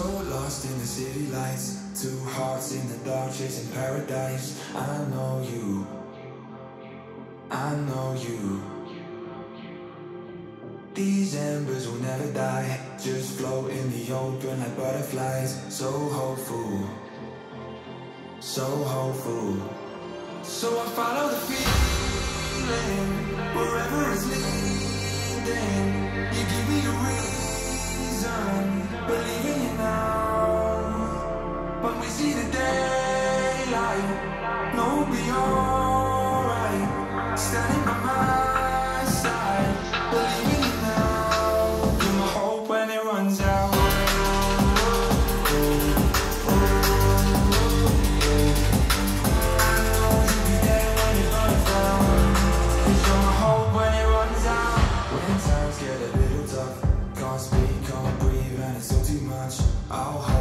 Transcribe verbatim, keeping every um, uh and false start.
So lost in the city lights, two hearts in the dark chasing paradise. I know you, I know you. These embers will never die, just float in the open like butterflies. So hopeful, so hopeful. So I follow the feeling, wherever it's leading. You give me a reason, believe in you now. When we see the daylight, know we'll be alright. Standing by my side, believe in you. Get a little tough, can't speak, can't breathe, and it's all too much. I'll